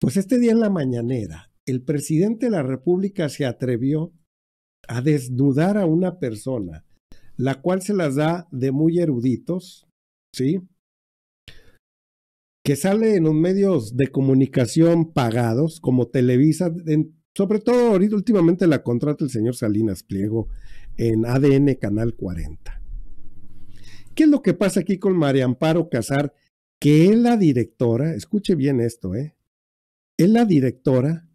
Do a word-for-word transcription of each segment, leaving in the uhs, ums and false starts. Pues este día en la mañanera, el presidente de la República se atrevió a desnudar a una persona, la cual se las da de muy eruditos, ¿sí?, que sale en los medios de comunicación pagados, como Televisa, en, sobre todo ahorita últimamente la contrata el señor Salinas Pliego en A D N Canal cuarenta. ¿Qué es lo que pasa aquí con María Amparo Casar? Que es la directora, escuche bien esto, ¿eh? es la directora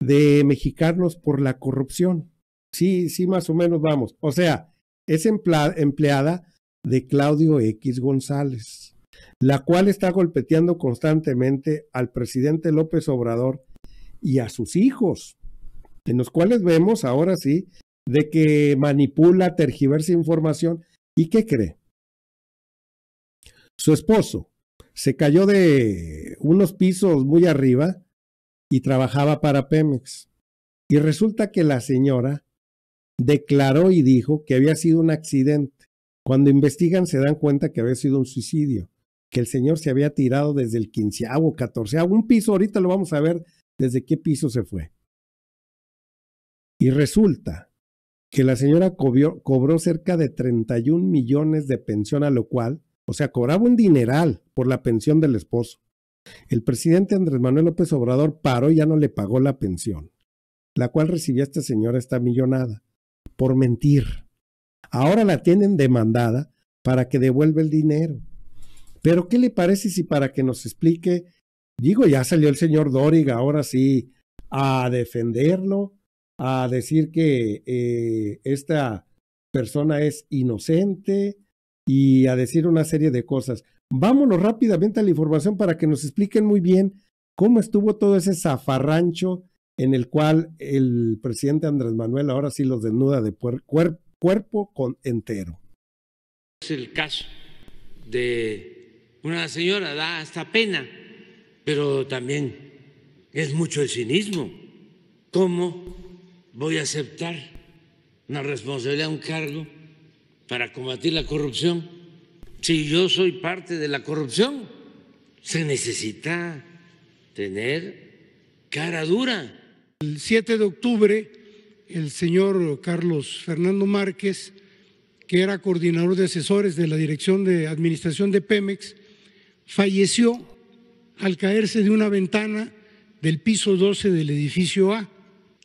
de Mexicanos por la Corrupción. Sí, sí, más o menos vamos. O sea, es empleada de Claudio X. González, la cual está golpeteando constantemente al presidente López Obrador y a sus hijos, en los cuales vemos ahora sí de que manipula, tergiversa información. ¿Y qué cree? Su esposo se cayó de unos pisos muy arriba y trabajaba para Pemex. Y resulta que la señora declaró y dijo que había sido un accidente. Cuando investigan se dan cuenta que había sido un suicidio, que el señor se había tirado desde el quinceavo, catorceavo, un piso, ahorita lo vamos a ver desde qué piso se fue. Y resulta que la señora cobró, cobró cerca de treinta y un millones de pensión, a lo cual, o sea, cobraba un dineral por la pensión del esposo. El presidente Andrés Manuel López Obrador paró y ya no le pagó la pensión, la cual recibía esta señora, esta millonada, por mentir. Ahora la tienen demandada para que devuelva el dinero. Pero ¿qué le parece si para que nos explique, digo, ya salió el señor Dóriga ahora sí a defenderlo, a decir que eh, esta persona es inocente y a decir una serie de cosas? Vámonos rápidamente a la información para que nos expliquen muy bien cómo estuvo todo ese zafarrancho en el cual el presidente Andrés Manuel ahora sí los desnuda de cuer cuerpo con entero. Es el caso de una señora, da hasta pena, pero también es mucho el cinismo. ¿Cómo voy a aceptar una responsabilidad, un cargo para combatir la corrupción si yo soy parte de la corrupción? Se necesita tener cara dura. El siete de octubre, el señor Carlos Fernando Márquez, que era coordinador de asesores de la Dirección de Administración de Pemex, falleció al caerse de una ventana del piso doce del edificio A.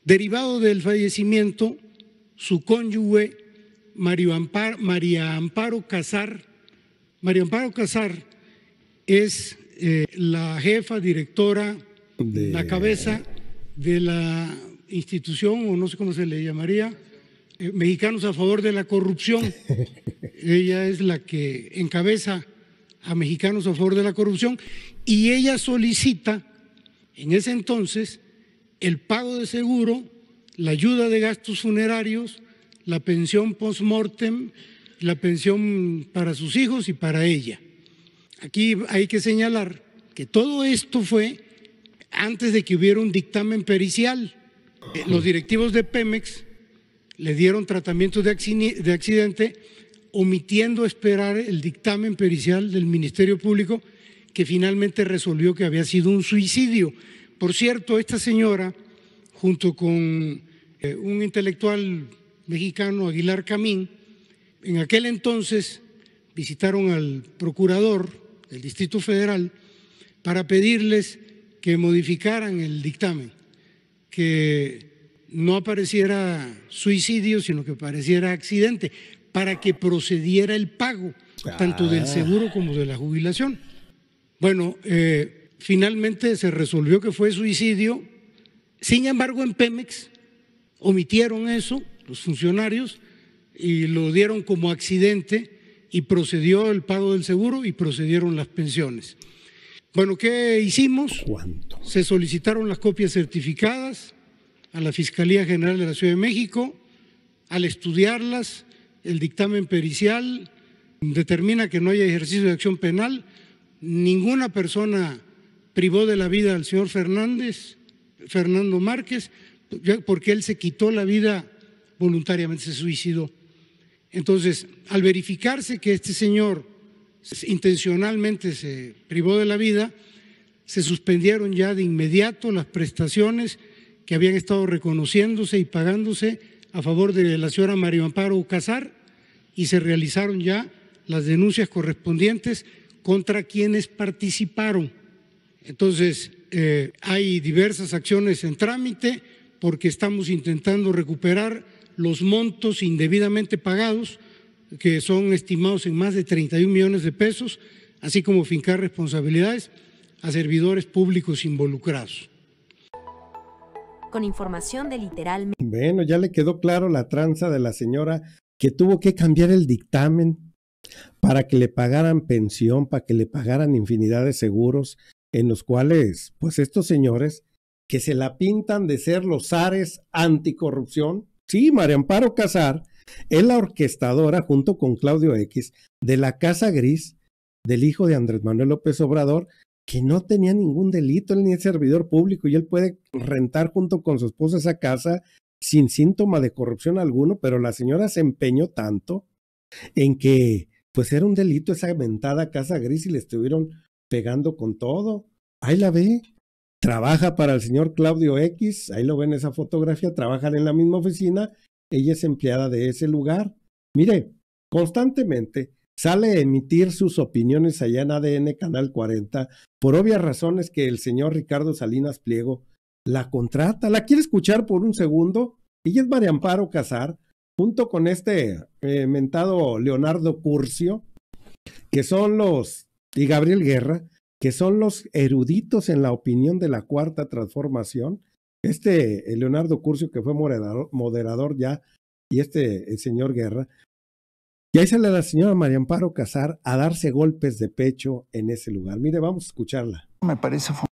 Derivado del fallecimiento, su cónyuge María Amparo, María Amparo Casar, María Amparo Casar es eh, la jefa directora, de... la cabeza de la institución, o no sé cómo se le llamaría, eh, Mexicanos a Favor de la Corrupción. Ella es la que encabeza a Mexicanos a Favor de la Corrupción, y ella solicita en ese entonces el pago de seguro, la ayuda de gastos funerarios, la pensión post-mortem, la pensión para sus hijos y para ella. Aquí hay que señalar que todo esto fue antes de que hubiera un dictamen pericial. Los directivos de Pemex le dieron tratamientos de accidente, omitiendo esperar el dictamen pericial del Ministerio Público, que finalmente resolvió que había sido un suicidio. Por cierto, esta señora, junto con eh, un intelectual mexicano, Aguilar Camín, en aquel entonces visitaron al procurador del Distrito Federal para pedirles que modificaran el dictamen, que no apareciera suicidio, sino que apareciera accidente, para que procediera el pago, tanto del seguro como de la jubilación. Bueno, eh, finalmente se resolvió que fue suicidio. Sin embargo, en Pemex omitieron eso los funcionarios y lo dieron como accidente, y procedió el pago del seguro y procedieron las pensiones. Bueno, ¿qué hicimos? ¿Cuánto? Se solicitaron las copias certificadas a la Fiscalía General de la Ciudad de México. Al estudiarlas, el dictamen pericial determina que no haya ejercicio de acción penal. Ninguna persona privó de la vida al señor Fernández, Fernando Márquez, porque él se quitó la vida voluntariamente, se suicidó. Entonces, al verificarse que este señor intencionalmente se privó de la vida, se suspendieron ya de inmediato las prestaciones que habían estado reconociéndose y pagándose a favor de la señora María Amparo Casar, y se realizaron ya las denuncias correspondientes contra quienes participaron. Entonces, eh, hay diversas acciones en trámite porque estamos intentando recuperar los montos indebidamente pagados, que son estimados en más de treinta y un millones de pesos, así como fincar responsabilidades a servidores públicos involucrados. Con información de literalmente. Bueno, ya le quedó claro la tranza de la señora que tuvo que cambiar el dictamen para que le pagaran pensión, para que le pagaran infinidad de seguros, en los cuales, pues estos señores que se la pintan de ser los zares anticorrupción. Sí, María Amparo Casar es la orquestadora, junto con Claudio X, de la Casa Gris del hijo de Andrés Manuel López Obrador, que no tenía ningún delito, él ni es servidor público, y él puede rentar junto con su esposa esa casa sin síntoma de corrupción alguno, pero la señora se empeñó tanto en que pues era un delito esa mentada Casa Gris y le estuvieron pegando con todo. Ahí la ve, trabaja para el señor Claudio X, ahí lo ven esa fotografía, trabajan en la misma oficina, ella es empleada de ese lugar. Mire, constantemente sale a emitir sus opiniones allá en A D N Canal cuarenta, por obvias razones que el señor Ricardo Salinas Pliego la contrata. ¿La quiere escuchar por un segundo? Ella es María Amparo Casar, junto con este eh, mentado Leonardo Curcio, que son los, y Gabriel Guerra, que son los eruditos en la opinión de la Cuarta Transformación. Este Leonardo Curcio, que fue moderador, moderador ya, y este el señor Guerra. Y ahí sale la señora María Amparo Casar a darse golpes de pecho en ese lugar. Mire, vamos a escucharla. Me parece fundamental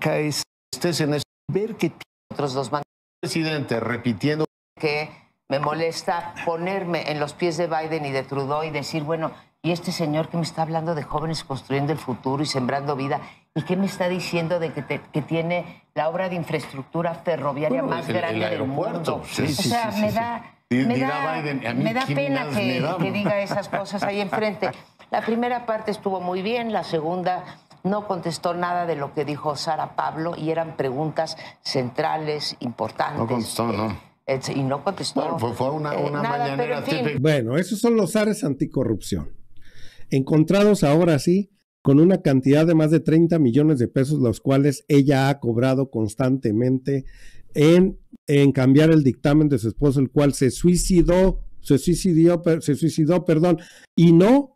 acá es estés en eso. Ver que otros dos mandos. Presidente, repitiendo. Que me molesta ponerme en los pies de Biden y de Trudeau y decir, bueno, y este señor que me está hablando de jóvenes construyendo el futuro y sembrando vida, ¿y qué me está diciendo de que, te, que tiene la obra de infraestructura ferroviaria bueno, más el, grande el aeropuerto, del mundo? Sí, o sí, sea, sí, me, sí, da, sí. Me, da, Biden, me da pena que, me que diga esas cosas ahí enfrente. La primera parte estuvo muy bien, la segunda no contestó nada de lo que dijo Sara Pablo y eran preguntas centrales, importantes. No contestó, eh, no. Eh, y no contestó. Bueno, pues fue una, una eh, nada, mañanera en fin. Bueno, esos son los zares anticorrupción. Encontrados ahora sí, con una cantidad de más de treinta millones de pesos, los cuales ella ha cobrado constantemente en, en cambiar el dictamen de su esposo, el cual se suicidó, se suicidó, se suicidó, perdón, y no,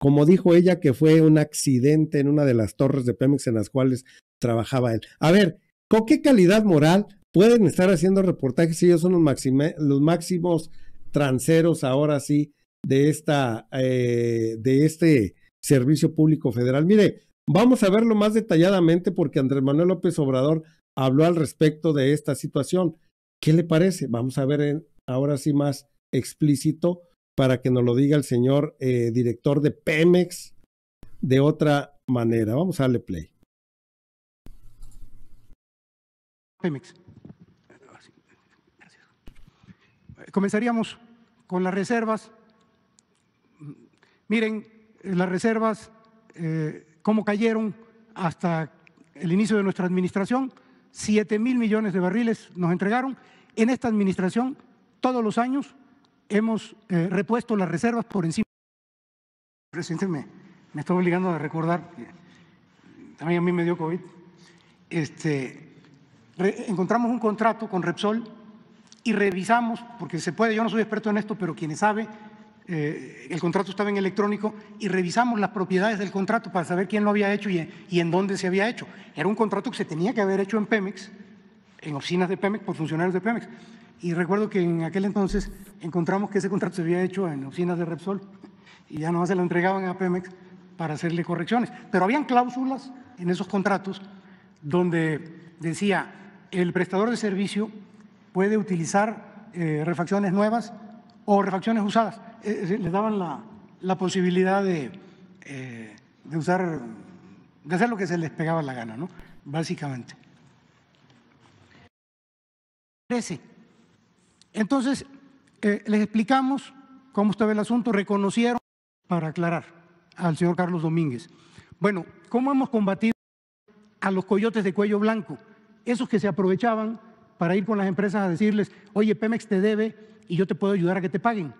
como dijo ella, que fue un accidente en una de las torres de Pemex en las cuales trabajaba él. A ver, ¿con qué calidad moral pueden estar haciendo reportajes si ellos son los, maxime, los máximos tranceros ahora sí de esta eh, de este Servicio Público Federal? Mire, vamos a verlo más detalladamente porque Andrés Manuel López Obrador habló al respecto de esta situación. ¿Qué le parece? Vamos a ver en, ahora sí más explícito para que nos lo diga el señor eh, director de Pemex de otra manera. Vamos a darle play. Pemex. Gracias. Comenzaríamos con las reservas. Miren, las reservas, eh, cómo cayeron hasta el inicio de nuestra administración, siete mil millones de barriles nos entregaron. En esta administración, todos los años, hemos eh, repuesto las reservas por encima. Presidente, me, me está obligando a recordar, también a mí me dio COVID, este, re, encontramos un contrato con Repsol y revisamos, porque se puede, yo no soy experto en esto, pero quien sabe. Eh, el contrato estaba en electrónico y revisamos las propiedades del contrato para saber quién lo había hecho y, y en dónde se había hecho. Era un contrato que se tenía que haber hecho en Pemex, en oficinas de Pemex, por funcionarios de Pemex. Y recuerdo que en aquel entonces encontramos que ese contrato se había hecho en oficinas de Repsol y ya nomás se lo entregaban a Pemex para hacerle correcciones. Pero habían cláusulas en esos contratos donde decía el prestador de servicio puede utilizar eh, refacciones nuevas o refacciones usadas. Eh, les daban la, la posibilidad de, eh, de usar, de hacer lo que se les pegaba la gana, ¿no? Básicamente. Entonces, eh, les explicamos cómo estaba el asunto, reconocieron, para aclarar, al señor Carlos Domínguez. Bueno, ¿cómo hemos combatido a los coyotes de cuello blanco, esos que se aprovechaban para ir con las empresas a decirles, oye, Pemex te debe y yo te puedo ayudar a que te paguen.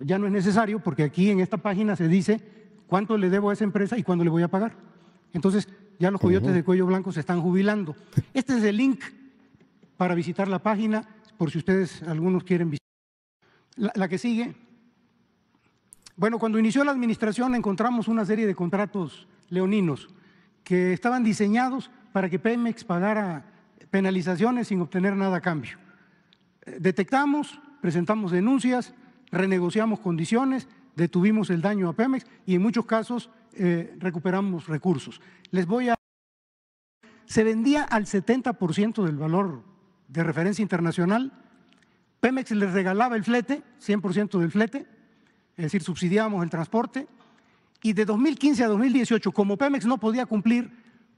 Ya no es necesario porque aquí en esta página se dice cuánto le debo a esa empresa y cuándo le voy a pagar. Entonces ya los coyotes uh-huh. de cuello blanco se están jubilando. Este es el link para visitar la página, por si ustedes algunos quieren visitar. La, la que sigue. Bueno, cuando inició la administración encontramos una serie de contratos leoninos que estaban diseñados para que Pemex pagara penalizaciones sin obtener nada a cambio. Detectamos, presentamos denuncias, renegociamos condiciones, detuvimos el daño a Pemex y en muchos casos eh, recuperamos recursos. Les voy a... Se vendía al setenta por ciento del valor de referencia internacional, Pemex les regalaba el flete, cien por ciento del flete, es decir, subsidiábamos el transporte, y de dos mil quince a dos mil dieciocho, como Pemex no podía cumplir,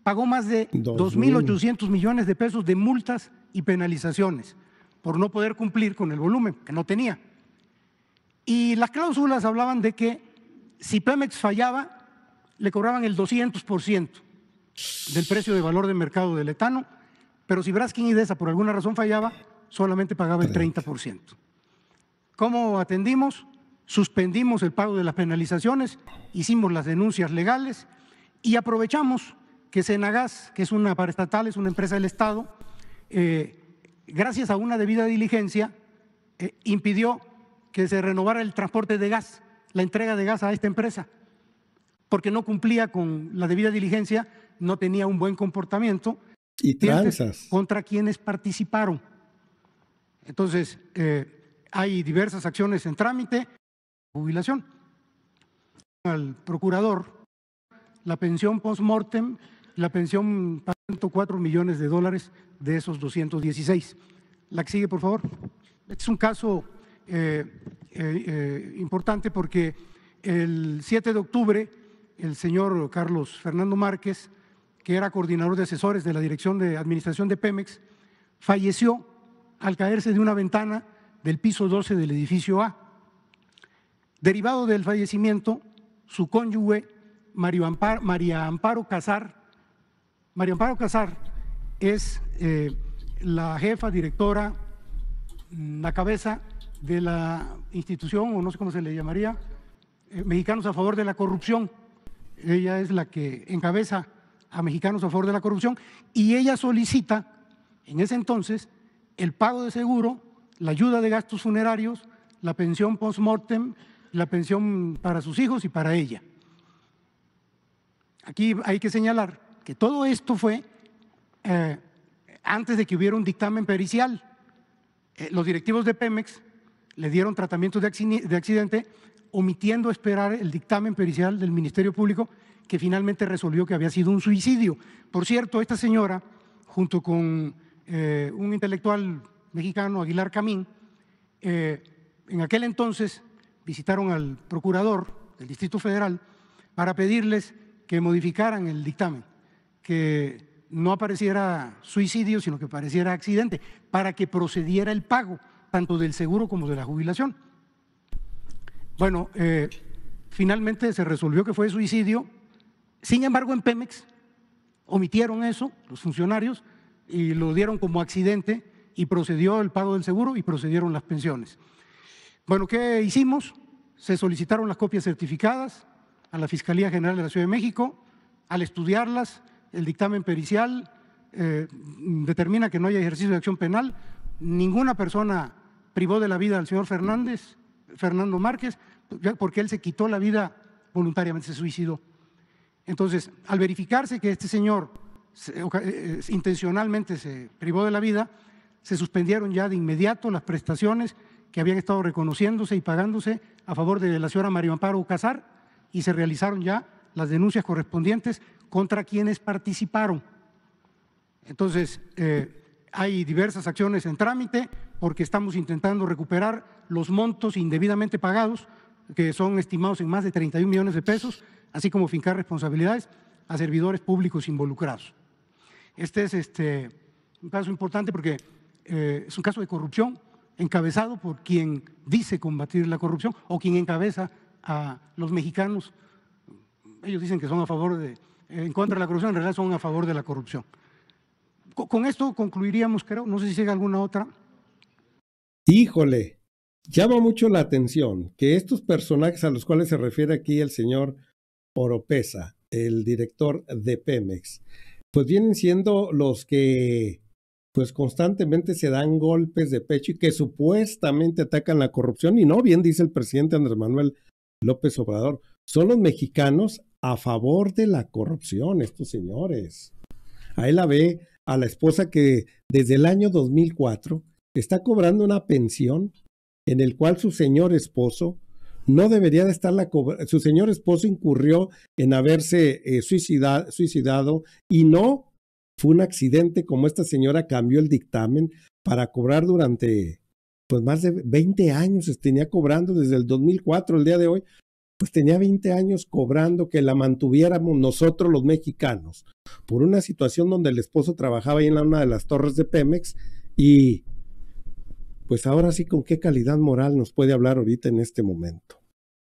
pagó más de dos mil ochocientos millones de pesos de multas y penalizaciones por no poder cumplir con el volumen que no tenía. Y las cláusulas hablaban de que si Pemex fallaba, le cobraban el doscientos por ciento del precio de valor de mercado del etano, pero si Braskem Idesa por alguna razón fallaba, solamente pagaba el treinta por ciento. ¿Cómo atendimos? Suspendimos el pago de las penalizaciones, hicimos las denuncias legales y aprovechamos que Senagas, que es una paraestatal, es una empresa del Estado, eh, gracias a una debida diligencia, eh, impidió que se renovara el transporte de gas, la entrega de gas a esta empresa, porque no cumplía con la debida diligencia, no tenía un buen comportamiento. Y tranzas. Contra quienes participaron. Entonces, eh, hay diversas acciones en trámite, jubilación. Al procurador, la pensión post-mortem, la pensión para ciento cuatro millones de dólares de esos doscientos dieciséis. La que sigue, por favor. Este es un caso eh, eh, eh, importante porque el siete de octubre, el señor Carlos Fernando Márquez, que era coordinador de asesores de la Dirección de Administración de Pemex, falleció al caerse de una ventana del piso doce del edificio A. Derivado del fallecimiento, su cónyuge, María Amparo Casar, María Amparo Casar es eh, la jefa, directora, la cabeza de la institución, o no sé cómo se le llamaría, eh, Mexicanos a Favor de la Corrupción. Ella es la que encabeza a Mexicanos a Favor de la Corrupción, y ella solicita en ese entonces el pago de seguro, la ayuda de gastos funerarios, la pensión post-mortem, la pensión para sus hijos y para ella. Aquí hay que señalar que todo esto fue eh, antes de que hubiera un dictamen pericial. Eh, los directivos de Pemex le dieron tratamientos de accidente, omitiendo esperar el dictamen pericial del Ministerio Público, que finalmente resolvió que había sido un suicidio. Por cierto, esta señora, junto con eh, un intelectual mexicano, Aguilar Camín, eh, en aquel entonces visitaron al procurador del Distrito Federal para pedirles que modificaran el dictamen, que no apareciera suicidio, sino que apareciera accidente, para que procediera el pago, tanto del seguro como de la jubilación. Bueno, eh, finalmente se resolvió que fue suicidio. Sin embargo, en Pemex omitieron eso los funcionarios y lo dieron como accidente y procedió el pago del seguro y procedieron las pensiones. Bueno, ¿qué hicimos? Se solicitaron las copias certificadas a la Fiscalía General de la Ciudad de México. Al estudiarlas, el dictamen pericial eh, determina que no hay ejercicio de acción penal. Ninguna persona privó de la vida al señor Fernández, Fernando Márquez, porque él se quitó la vida voluntariamente, se suicidó. Entonces, al verificarse que este señor se, eh, intencionalmente se privó de la vida, se suspendieron ya de inmediato las prestaciones que habían estado reconociéndose y pagándose a favor de la señora María Amparo Casar y se realizaron ya las denuncias correspondientes contra quienes participaron. Entonces, eh, hay diversas acciones en trámite porque estamos intentando recuperar los montos indebidamente pagados, que son estimados en más de treinta y un millones de pesos, así como fincar responsabilidades a servidores públicos involucrados. Este es este, un caso importante porque eh, es un caso de corrupción encabezado por quien dice combatir la corrupción o quien encabeza a los mexicanos. Ellos dicen que son a favor de en contra de la corrupción, en realidad son a favor de la corrupción. Con esto concluiríamos, creo. No sé si sigue alguna otra. Híjole, llama mucho la atención que estos personajes a los cuales se refiere aquí el señor Oropesa, el director de Pemex, pues vienen siendo los que pues constantemente se dan golpes de pecho y que supuestamente atacan la corrupción. Y no, bien dice el presidente Andrés Manuel López Obrador, son los mexicanos a favor de la corrupción, estos señores. Ahí la ve a la esposa que desde el año dos mil cuatro está cobrando una pensión en el cual su señor esposo no debería de estar la cobrando. Su señor esposo incurrió en haberse eh, suicida suicidado y no fue un accidente, como esta señora cambió el dictamen para cobrar durante pues más de veinte años, tenía cobrando desde el dos mil cuatro, el día de hoy, pues tenía veinte años cobrando que la mantuviéramos nosotros los mexicanos, por una situación donde el esposo trabajaba ahí en una de las torres de Pemex. Y pues ahora sí, ¿con qué calidad moral nos puede hablar ahorita en este momento?